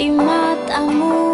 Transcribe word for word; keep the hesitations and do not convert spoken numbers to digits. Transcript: di matamu.